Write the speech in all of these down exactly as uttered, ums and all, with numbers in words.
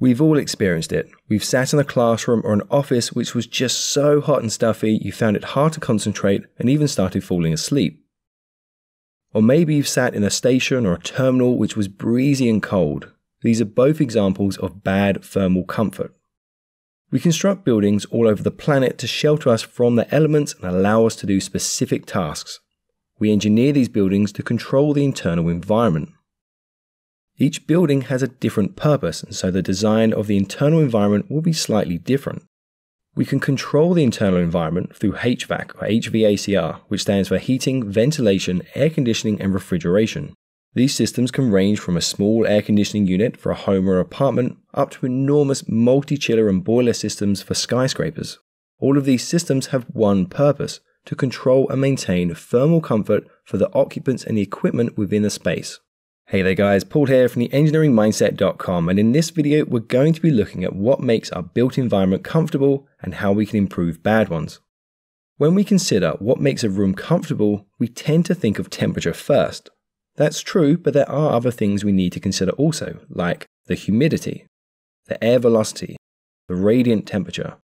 We've all experienced it. We've sat in a classroom or an office which was just so hot and stuffy you found it hard to concentrate and even started falling asleep. Or maybe you've sat in a station or a terminal which was breezy and cold. These are both examples of bad thermal comfort. We construct buildings all over the planet to shelter us from the elements and allow us to do specific tasks. We engineer these buildings to control the internal environment. Each building has a different purpose, and so the design of the internal environment will be slightly different. We can control the internal environment through H V A C or H V A C R, which stands for heating, ventilation, air conditioning and refrigeration. These systems can range from a small air conditioning unit for a home or apartment up to enormous multi-chiller and boiler systems for skyscrapers. All of these systems have one purpose: to control and maintain thermal comfort for the occupants and the equipment within a space. Hey there guys, Paul here from the engineering mindset dot com, and in this video we're going to be looking at what makes our built environment comfortable and how we can improve bad ones. When we consider what makes a room comfortable, we tend to think of temperature first. That's true, but there are other things we need to consider also, like the humidity, the air velocity, the radiant temperature,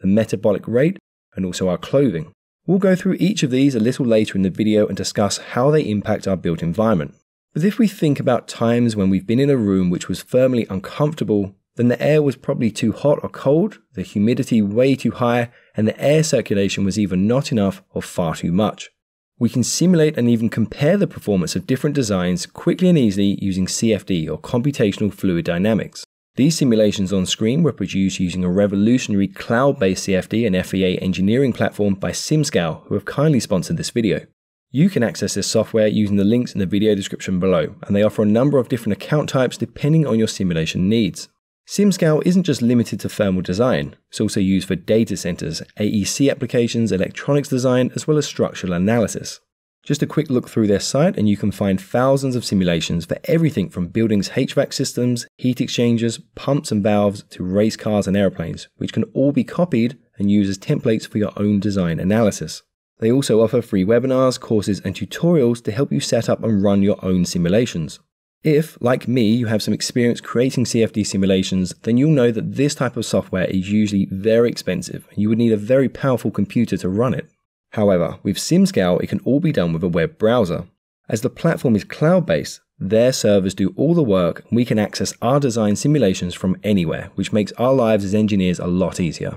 the metabolic rate, and also our clothing. We'll go through each of these a little later in the video and discuss how they impact our built environment. But if we think about times when we've been in a room which was thermally uncomfortable, then the air was probably too hot or cold, the humidity way too high, and the air circulation was either not enough or far too much. We can simulate and even compare the performance of different designs quickly and easily using C F D or computational fluid dynamics. These simulations on screen were produced using a revolutionary cloud-based C F D and F E A engineering platform by SimScale, who have kindly sponsored this video. You can access this software using the links in the video description below, and they offer a number of different account types depending on your simulation needs. SimScale isn't just limited to thermal design, it's also used for data centers, A E C applications, electronics design, as well as structural analysis. Just a quick look through their site and you can find thousands of simulations for everything from buildings' H V A C systems, heat exchangers, pumps and valves, to race cars and airplanes, which can all be copied and used as templates for your own design analysis. They also offer free webinars, courses and tutorials to help you set up and run your own simulations. If, like me, you have some experience creating C F D simulations, then you'll know that this type of software is usually very expensive and you would need a very powerful computer to run it. However, with SimScale it can all be done with a web browser. As the platform is cloud-based, their servers do all the work and we can access our design simulations from anywhere, which makes our lives as engineers a lot easier.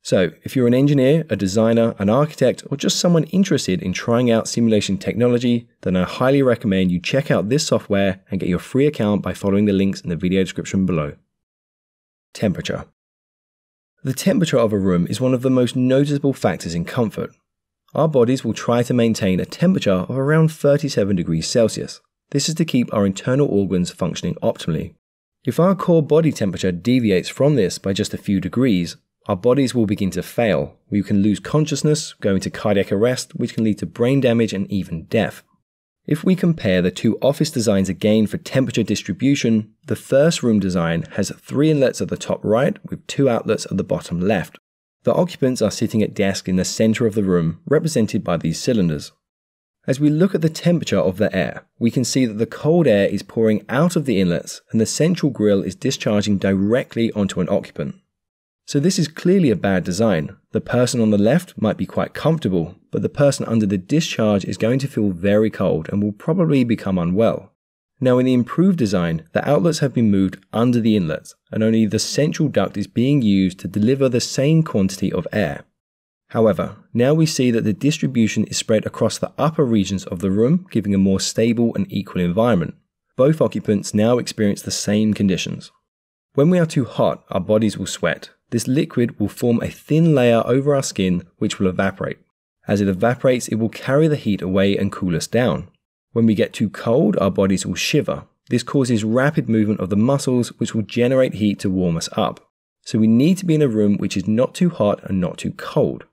So, if you're an engineer, a designer, an architect, or just someone interested in trying out simulation technology, then I highly recommend you check out this software and get your free account by following the links in the video description below. Temperature. The temperature of a room is one of the most noticeable factors in comfort. Our bodies will try to maintain a temperature of around thirty-seven degrees Celsius. This is to keep our internal organs functioning optimally. If our core body temperature deviates from this by just a few degrees, our bodies will begin to fail. We can lose consciousness, go into cardiac arrest, which can lead to brain damage and even death. If we compare the two office designs again for temperature distribution, the first room design has three inlets at the top right with two outlets at the bottom left. The occupants are sitting at desks in the center of the room, represented by these cylinders. As we look at the temperature of the air, we can see that the cold air is pouring out of the inlets and the central grill is discharging directly onto an occupant. So this is clearly a bad design. The person on the left might be quite comfortable, but the person under the discharge is going to feel very cold and will probably become unwell. Now in the improved design, the outlets have been moved under the inlets and only the central duct is being used to deliver the same quantity of air. However, now we see that the distribution is spread across the upper regions of the room, giving a more stable and equal environment. Both occupants now experience the same conditions. When we are too hot, our bodies will sweat. This liquid will form a thin layer over our skin which will evaporate. As it evaporates, it will carry the heat away and cool us down. When we get too cold, our bodies will shiver. This causes rapid movement of the muscles which will generate heat to warm us up. So we need to be in a room which is not too hot and not too cold.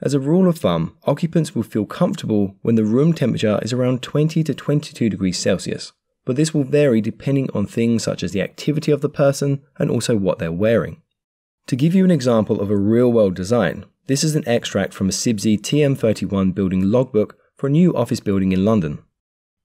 As a rule of thumb, occupants will feel comfortable when the room temperature is around twenty to twenty-two degrees Celsius, but this will vary depending on things such as the activity of the person and also what they're wearing. To give you an example of a real-world design, this is an extract from a SIBSI T M thirty-one building logbook for a new office building in London.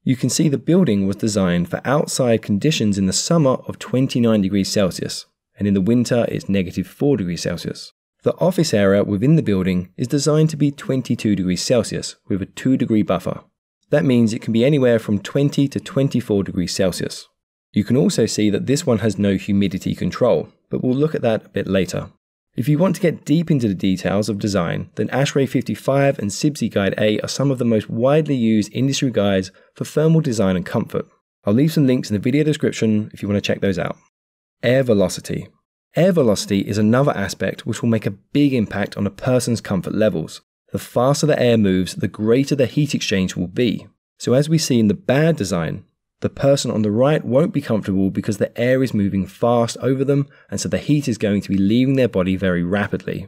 You can see the building was designed for outside conditions in the summer of twenty-nine degrees Celsius. and in the winter it's negative four degrees Celsius. The office area within the building is designed to be twenty-two degrees Celsius with a two degree buffer. That means it can be anywhere from twenty to twenty-four degrees Celsius. You can also see that this one has no humidity control, but we'll look at that a bit later. If you want to get deep into the details of design, then ASHRAE fifty-five and SIBSI Guide A are some of the most widely used industry guides for thermal design and comfort. I'll leave some links in the video description if you want to check those out. Air velocity. Air velocity is another aspect which will make a big impact on a person's comfort levels. The faster the air moves, the greater the heat exchange will be. So as we see in the bad design, the person on the right won't be comfortable because the air is moving fast over them, and so the heat is going to be leaving their body very rapidly.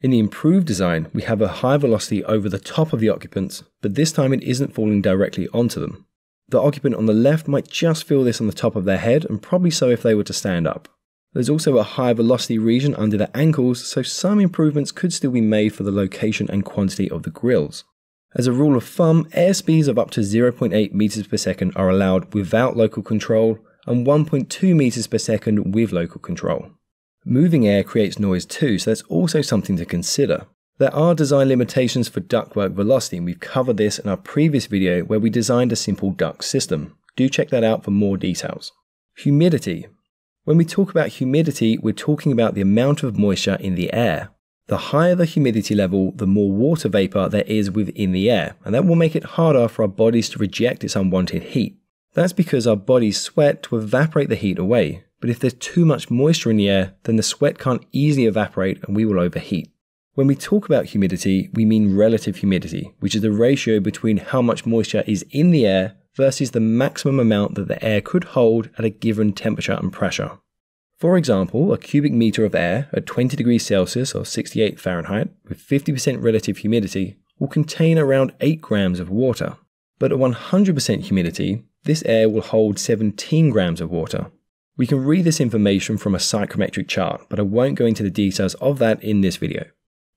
In the improved design, we have a high velocity over the top of the occupants, but this time it isn't falling directly onto them. The occupant on the left might just feel this on the top of their head, and probably so if they were to stand up. There's also a high velocity region under the ankles, so some improvements could still be made for the location and quantity of the grills. As a rule of thumb, airspeeds of up to zero point eight meters per second are allowed without local control and one point two meters per second with local control. Moving air creates noise too, so that's also something to consider. There are design limitations for ductwork velocity, and we've covered this in our previous video where we designed a simple duct system. Do check that out for more details. Humidity. When we talk about humidity, we're talking about the amount of moisture in the air. The higher the humidity level, the more water vapor there is within the air, and that will make it harder for our bodies to reject its unwanted heat. That's because our bodies sweat to evaporate the heat away, but if there's too much moisture in the air, then the sweat can't easily evaporate and we will overheat. When we talk about humidity, we mean relative humidity, which is the ratio between how much moisture is in the air versus the maximum amount that the air could hold at a given temperature and pressure. For example, a cubic meter of air at twenty degrees Celsius or sixty-eight Fahrenheit with fifty percent relative humidity will contain around eight grams of water. But at one hundred percent humidity, this air will hold seventeen grams of water. We can read this information from a psychrometric chart, but I won't go into the details of that in this video.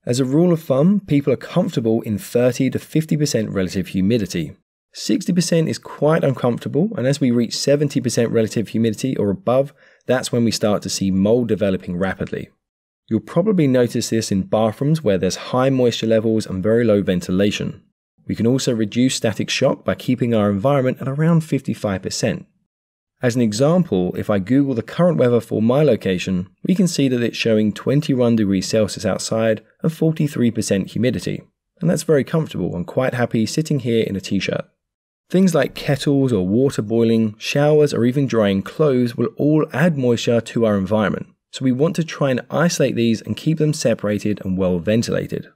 As a rule of thumb, people are comfortable in thirty to fifty percent relative humidity. sixty percent is quite uncomfortable, and as we reach seventy percent relative humidity or above, that's when we start to see mold developing rapidly. You'll probably notice this in bathrooms where there's high moisture levels and very low ventilation. We can also reduce static shock by keeping our environment at around fifty-five percent. As an example, if I Google the current weather for my location, we can see that it's showing twenty-one degrees Celsius outside and forty-three percent humidity. And that's very comfortable and quite happy sitting here in a t-shirt. Things like kettles or water boiling, showers or even drying clothes will all add moisture to our environment, so we want to try and isolate these and keep them separated and well ventilated.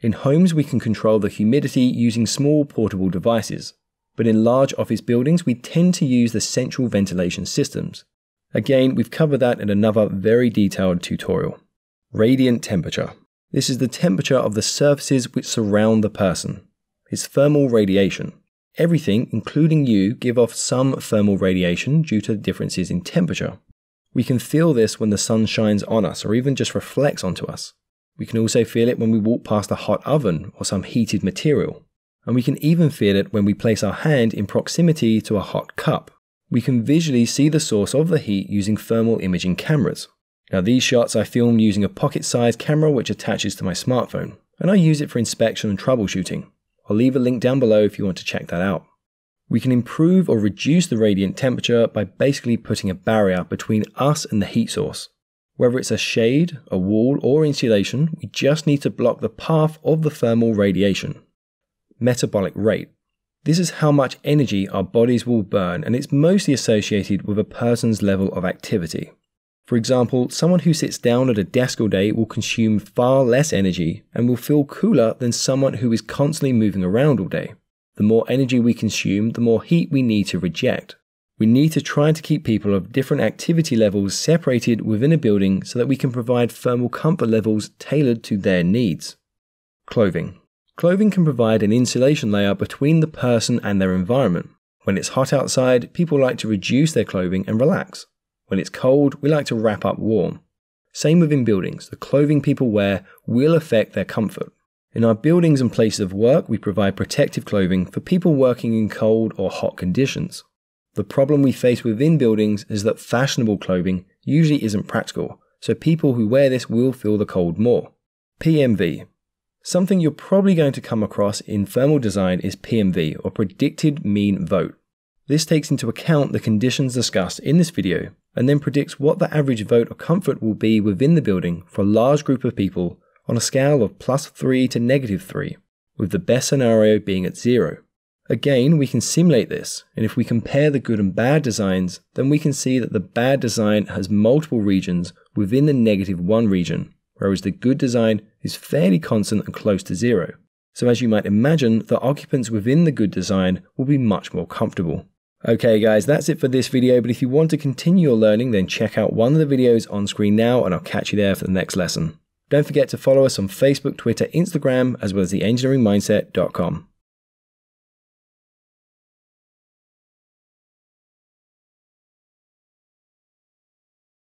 In homes we can control the humidity using small portable devices, but in large office buildings we tend to use the central ventilation systems. Again, we've covered that in another very detailed tutorial. Radiant temperature. This is the temperature of the surfaces which surround the person. It's thermal radiation. Everything, including you, give off some thermal radiation due to differences in temperature. We can feel this when the sun shines on us or even just reflects onto us. We can also feel it when we walk past a hot oven or some heated material. And we can even feel it when we place our hand in proximity to a hot cup. We can visually see the source of the heat using thermal imaging cameras. Now these shots I filmed using a pocket-sized camera which attaches to my smartphone, and I use it for inspection and troubleshooting. I'll leave a link down below if you want to check that out. We can improve or reduce the radiant temperature by basically putting a barrier between us and the heat source. Whether it's a shade, a wall, or insulation, we just need to block the path of the thermal radiation. Metabolic rate. This is how much energy our bodies will burn, and it's mostly associated with a person's level of activity. For example, someone who sits down at a desk all day will consume far less energy and will feel cooler than someone who is constantly moving around all day. The more energy we consume, the more heat we need to reject. We need to try to keep people of different activity levels separated within a building so that we can provide thermal comfort levels tailored to their needs. Clothing. Clothing can provide an insulation layer between the person and their environment. When it's hot outside, people like to reduce their clothing and relax. When it's cold, we like to wrap up warm. Same within buildings, the clothing people wear will affect their comfort. In our buildings and places of work, we provide protective clothing for people working in cold or hot conditions. The problem we face within buildings is that fashionable clothing usually isn't practical, so people who wear this will feel the cold more. P M V. Something you're probably going to come across in thermal design is P M V, or predicted mean vote. This takes into account the conditions discussed in this video, and then predicts what the average vote of comfort will be within the building for a large group of people on a scale of plus three to negative three, with the best scenario being at zero. Again, we can simulate this, and if we compare the good and bad designs, then we can see that the bad design has multiple regions within the negative one region, whereas the good design is fairly constant and close to zero. So as you might imagine, the occupants within the good design will be much more comfortable. Okay guys, that's it for this video, but if you want to continue your learning, then check out one of the videos on screen now, and I'll catch you there for the next lesson. Don't forget to follow us on Facebook, Twitter, Instagram, as well as the engineering mindset dot com.